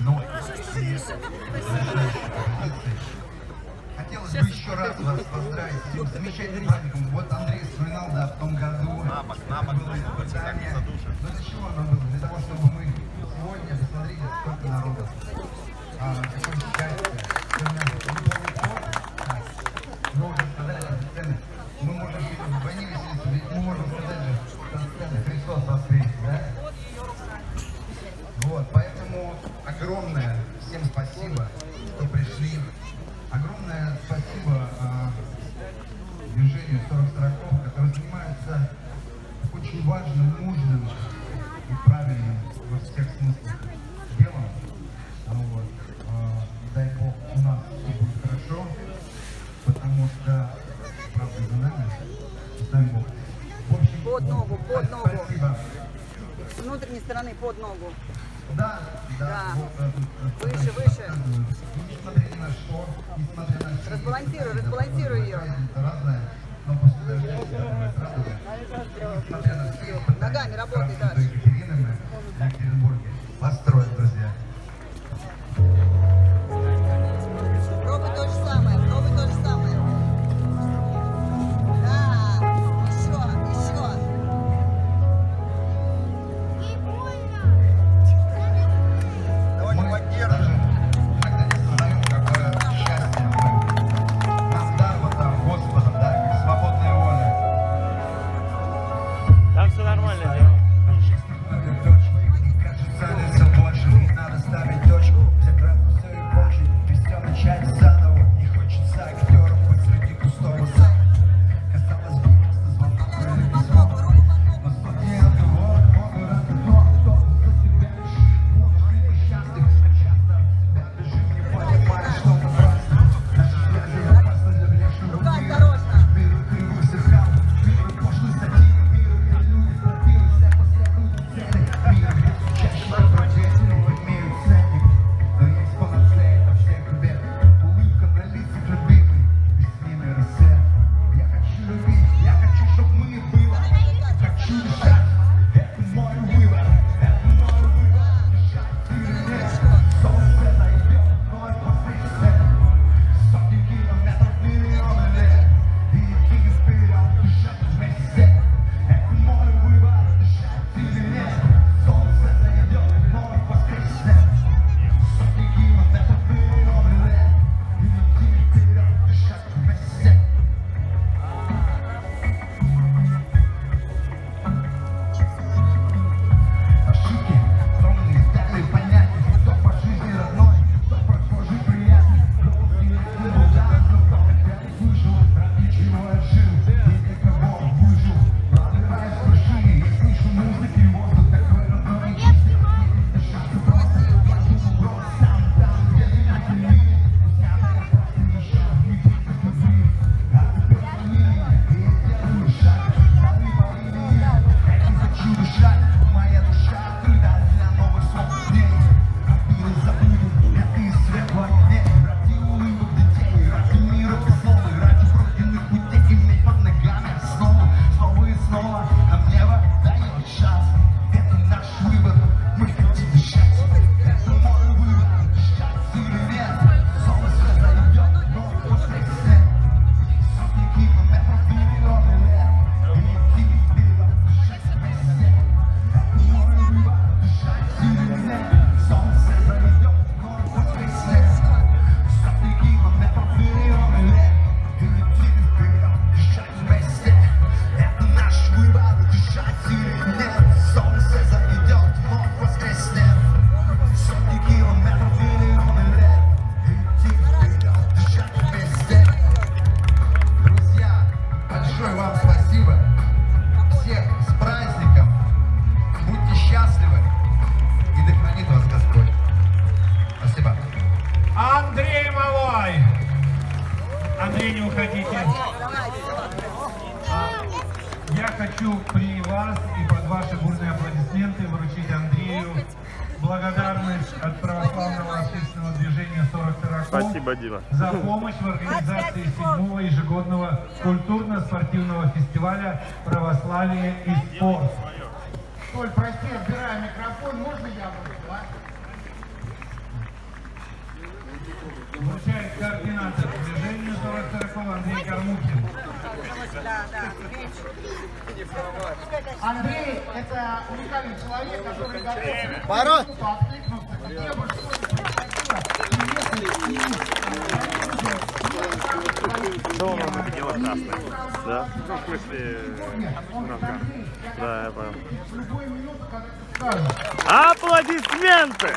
Ну, хотелось бы еще раз вас поздравить с этим замечательным праздником. Вот Андрей Суреналда в том году. Было испытание. Но для чего оно было? Для того, чтобы мы сегодня посмотрели, сколько народу. Какое счастье. Мы уже сказали на сцене. Мы можем звонили, ведь мы можем сказать же на сцене Христос воскресе, да? Вот, поэтому огромное всем спасибо, что пришли. Огромное спасибо движению 40 сороков, которые занимаются очень важным, нужным и правильным во всех смыслах делом. Вот. Дай Бог, у нас все будет хорошо, потому что правда за нами. Дай Бог. В общем, под ногу, под ногу. Спасибо. С внутренней стороны под ногу. Да, да, да. Вот, выше, выше. Несмотря ни на что, несмотря на все. Разбалансируй, разбалансируй ее. Разное, но после даже несмотря на все. Ногами работай, да. Екатерина в Екатеринбурге. Вас трое, друзья. Пробуй то же самое, пробуй то же самое. Андрей Малой! Андрей, не уходите. Я хочу при вас и под ваши бурные аплодисменты вручить Андрею благодарность от православного общественного движения 40 сороков за помощь в организации 7-го ежегодного культурно-спортивного фестиваля «Православие и спорт». Коль, прости, отбираю микрофон. Можно я буду, а? Вручает координатор движения 40-40 Андрей Кормухин. Андрей – это уникальный человек, который готов откликнуться к тем, что происходило. Аплодисменты!